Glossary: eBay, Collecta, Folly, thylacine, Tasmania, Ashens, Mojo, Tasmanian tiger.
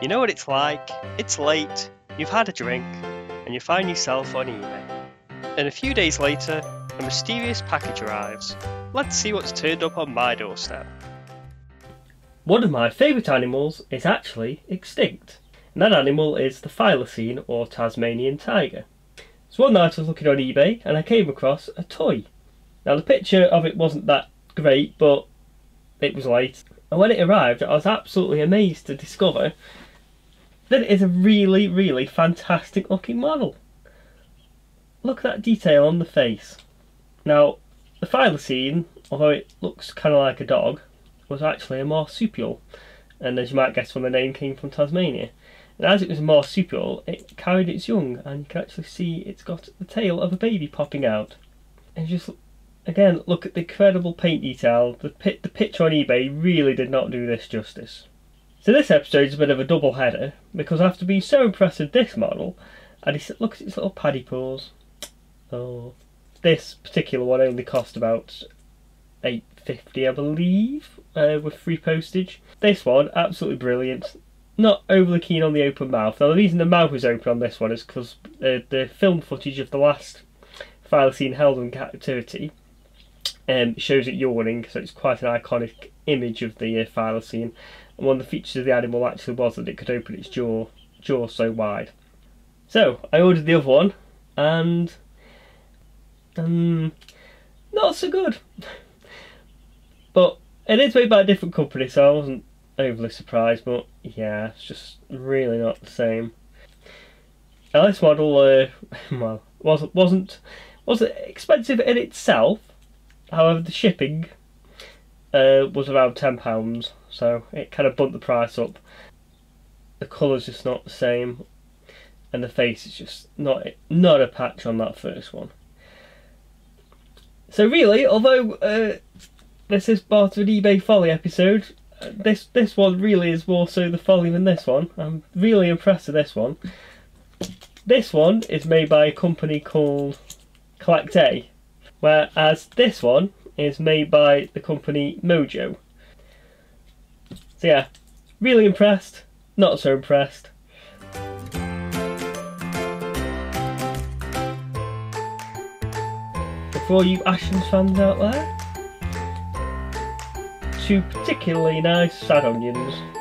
You know what it's like, it's late, you've had a drink, and you find yourself on eBay. And a few days later, a mysterious package arrives. Let's see what's turned up on my doorstep. One of my favourite animals is actually extinct, and that animal is the thylacine or Tasmanian tiger. So one night I was looking on eBay and I came across a toy. Now the picture of it wasn't that great, but it was late, and when it arrived I was absolutely amazed to discover that it is a really fantastic looking model. Look at that detail on the face. Now the thylacine, although it looks kind of like a dog, was actually a marsupial, and as you might guess, when the name came from Tasmania. And as it was a marsupial, it carried its young, and you can actually see it's got the tail of a baby popping out. And just again, look at the incredible paint detail. The picture on eBay really did not do this justice. So this episode's a bit of a double header, because after being so impressed with this model, I just look at its little paddy paws. Oh, this particular one only cost about $8.50, I believe, with free postage. This one, absolutely brilliant. Not overly keen on the open mouth. Now the reason the mouth was open on this one is because the film footage of the last thylacine held in captivity shows it yawning, so it's quite an iconic image of the thylacine. And one of the features of the animal actually was that it could open its jaw so wide. So I ordered the other one, and not so good. But it is made by a different company, so I wasn't overly surprised, but yeah, it's just really not the same. Now this model, well, wasn't expensive in itself. However, the shipping was around £10, so it kind of bumped the price up. The colour's just not the same, and the face is just not a patch on that first one. So really, although this is part of an eBay folly episode, this one really is more so the folly than this one. I'm really impressed with this one. This one is made by a company called Collecta, whereas this one is made by the company Mojo. So yeah, really impressed, not so impressed. For all you Ashens fans out there, two particularly nice sad onions.